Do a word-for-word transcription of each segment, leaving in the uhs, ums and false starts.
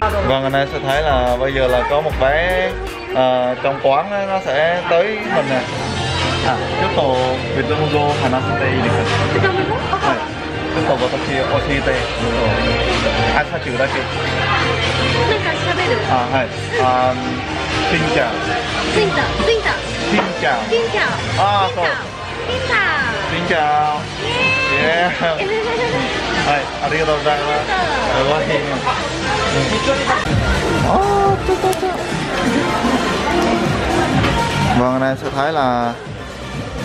Vâng, anh em sẽ thấy là bây giờ là có một bé à, trong quán đó, nó sẽ tới mình nè. À, trước tổ Việt Logo Hà Nam City đi được. Trước tổ vào tập chia ô tê tê. Anh sẽ chịu đây chị. À, hay. À, xin chào. Xin chào. Xin chào. Xin chào. Xin chào. À, xin chào. Xin chào. Xin chào. Yeah. Hi, arigatou gozaimasu. Vâng, này sẽ thấy là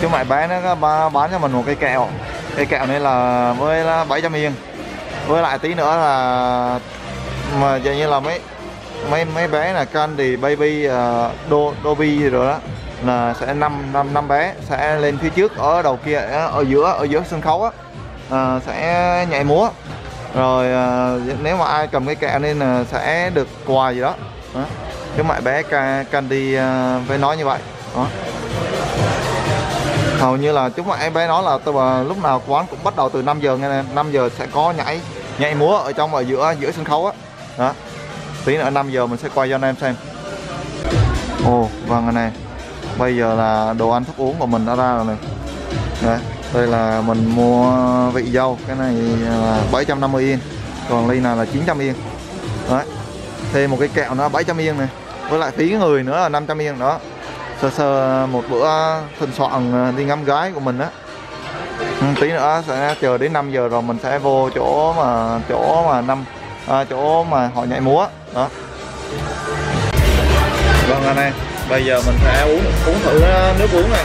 cái mại bé nó bán cho mình một cây kẹo. Cây kẹo này là với là bảy trăm yên. Với lại tí nữa là mà dường như là mấy mấy mấy bé là Candy Baby uh, Dobby gì rồi đó. Là sẽ năm năm năm bé sẽ lên phía trước ở đầu kia, ở giữa ở giữa sân khấu á, à, sẽ nhảy múa rồi à, nếu mà ai cầm cái kẹo nên là sẽ được quà gì đó, đó. Chứ mại bé Candy à, với nói như vậy đó. Hầu như là chúng mại bé nói là tôi à, lúc nào quán cũng bắt đầu từ năm giờ, nghe em, năm giờ sẽ có nhảy nhảy múa ở trong ở giữa giữa sân khấu á đó. Đó, tí nữa năm giờ mình sẽ quay cho anh em xem. Ồ oh, vâng, anh em, bây giờ là đồ ăn thức uống của mình đã ra rồi này. Đấy, đây là mình mua vị dâu, cái này là bảy trăm năm mươi yên, còn ly này là chín trăm yên. Đấy, thêm một cái kẹo nó bảy trăm yên này, với lại phí người nữa là năm trăm yên đó. Sơ sơ một bữa thịnh soạn đi ngắm gái của mình á. Tí nữa sẽ chờ đến năm giờ rồi mình sẽ vô chỗ mà chỗ mà năm à, chỗ mà họ nhảy múa đó. Vâng anh em, bây giờ mình sẽ uống uống thử nước uống này.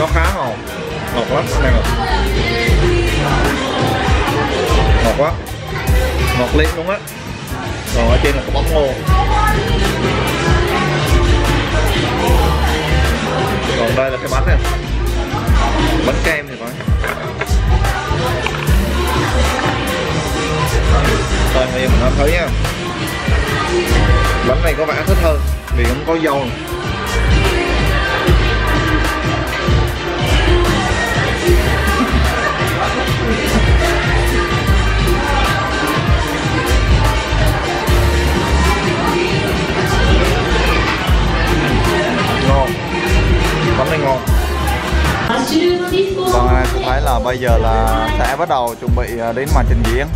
Nó khá ngọt, ngọt lắm này, ngọt quá, ngọt lên đúng á. Còn ở trên là có bóng ngô, còn đây là cái bánh này, bánh kem thì phải. Rồi bây giờ mình ăn thử nha. Bánh này có vẻ thích hơn vì không có dầu. Ngon, bánh này ngon. Còn anh sẽ thấy là bây giờ là sẽ bắt đầu chuẩn bị đến màn trình diễn.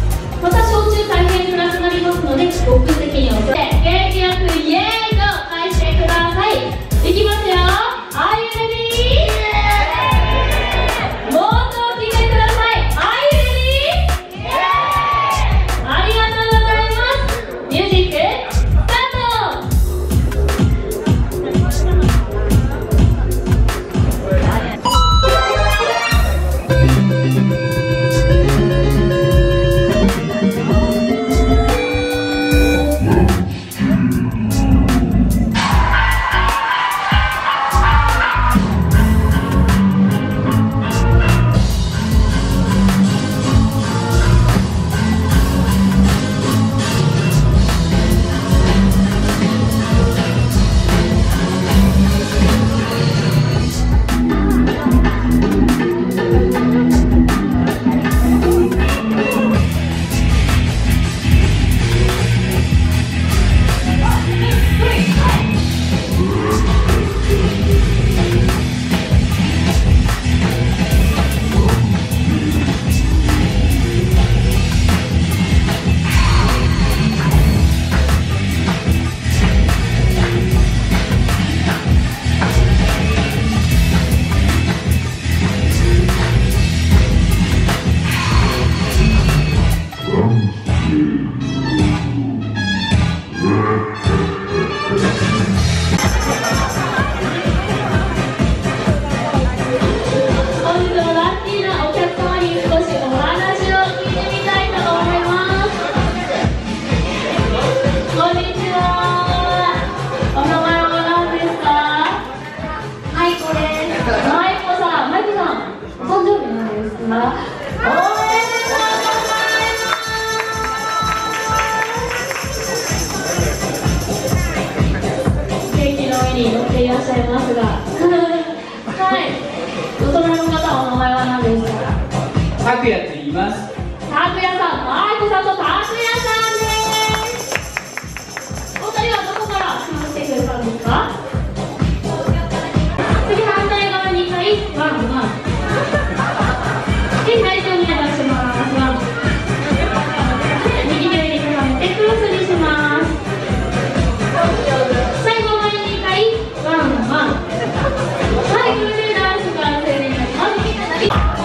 也と言います。たくやさん、まいこさんとたくやさんです。お二人はどこから参加してくれたんですか？次反対側にかいワンワンで最初に出します。ワン右手に重ねてクロスにします。最後前ににかいワンワン。はい、クールダンス完成になります。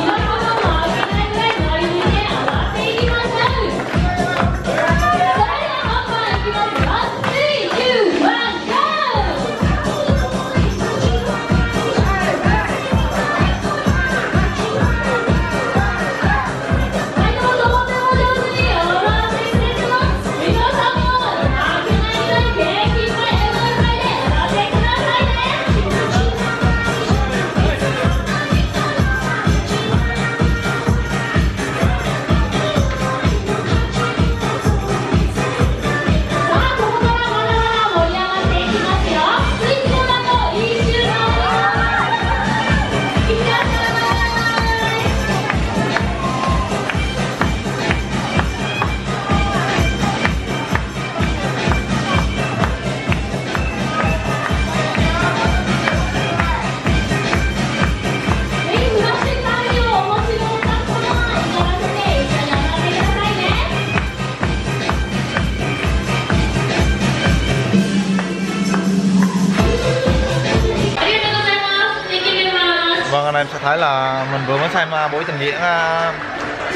Vâng, anh em sẽ thấy là mình vừa mới xem buổi trình diễn uh,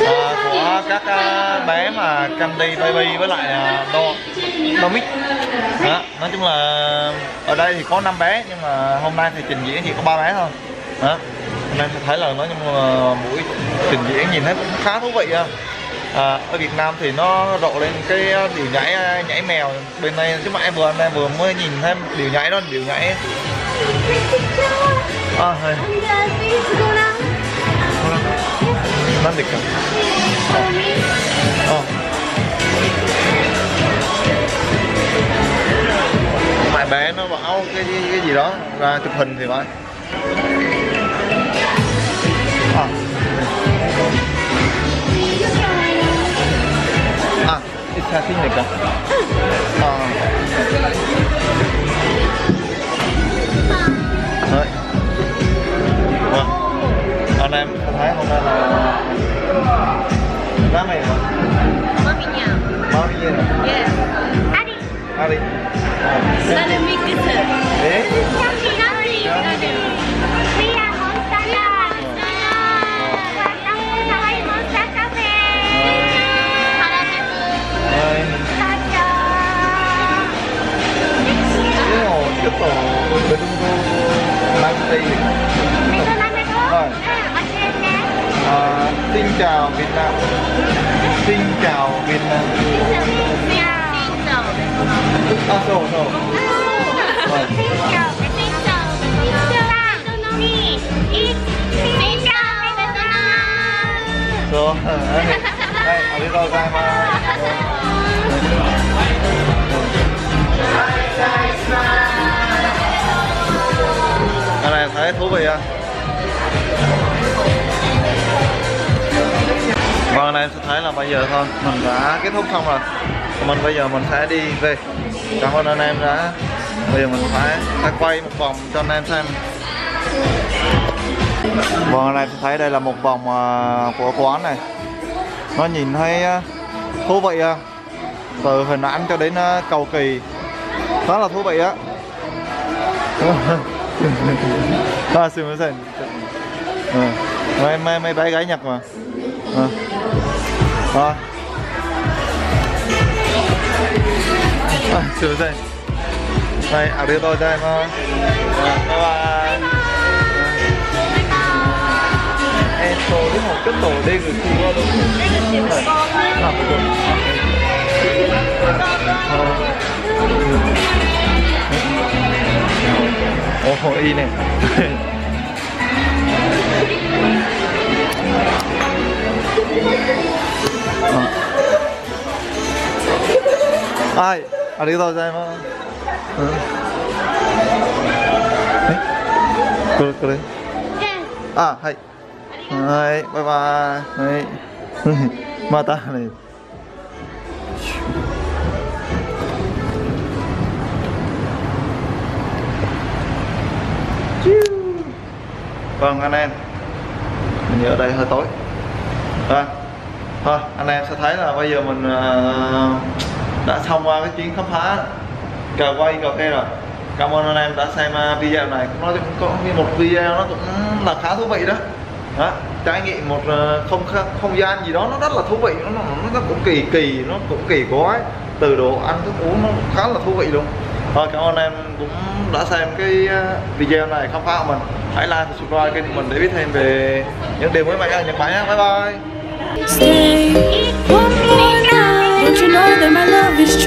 uh, của các uh, bé mà Candy Baby với lại uh, Do Domic. Đó, nói chung là ở đây thì có năm bé nhưng mà hôm nay thì trình diễn chỉ có ba bé thôi. Đó, anh em sẽ thấy là nói chung là buổi trình diễn nhìn thấy cũng khá thú vị. Uh. À, ở Việt Nam thì nó rộ lên cái điệu nhảy nhảy mèo bên này, chứ mà em vừa em vừa mới nhìn thêm điệu nhảy đó, điệu nhảy à, hay. Nó đẹp cả. À. Mày bé nó bảo cái, cái cái gì đó ra chụp hình thì phải. À. À, ít xa xinh đẹp cả. À. Đấy. Vâng. Anh em thấy hôm nay là má mày hả? Má mày nhà. Má mày nhà. Yes. Ari. Ari. Ari mix. Đấy. Xin chào Việt Nam. Xin chào Việt Nam. Xin chào. À, rồi, rồi. Xin chào. Xin chào. Xin chào. Đây, ở đây rồi ra mà. Cái này thấy thú vị à? Vâng, anh em sẽ thấy là bây giờ thôi mình đã kết thúc xong rồi. Mình bây giờ mình sẽ đi về. Cảm ơn anh em đã. Bây giờ mình phải, phải quay một vòng cho anh em xem. Vâng, anh em sẽ thấy đây là một vòng của quán này. Nó nhìn thấy thú vị, từ hình ảnh cho đến cầu kỳ, rất là thú vị á. À, xin mời xem. Mấy, mấy, mấy bé gái Nhật mà. À. À. À, xin lỗi. Đây, ở đây tôi đây mà. Bye bye. Em tổ đi học cấp tổ đi rồi thì qua luôn. Học rồi. Ô hô y này.はい、ありがとうございます。うん、え、これこれ。あ、はい。はい、バイバーイ。はい、またね。Vâng anh em, mình ở đây hơi tối. À, thôi anh em sẽ thấy là bây giờ mình đã xong cái chuyến khám phá cà quay cà phê rồi. Cảm ơn anh em đã xem video này. Nó cũng có một video nó cũng là khá thú vị đó. Đó, trải nghiệm một không không gian gì đó nó rất là thú vị, nó nó cũng kỳ kỳ, nó cũng kỳ quái, từ đồ ăn thức uống nó khá là thú vị luôn. Thôi cảm ơn em cũng đã xem cái video này khám phá của mình. Hãy like và subscribe kênh của mình để biết thêm về những điều mới mẻ ở Nhật Bản nhé. Bye bye.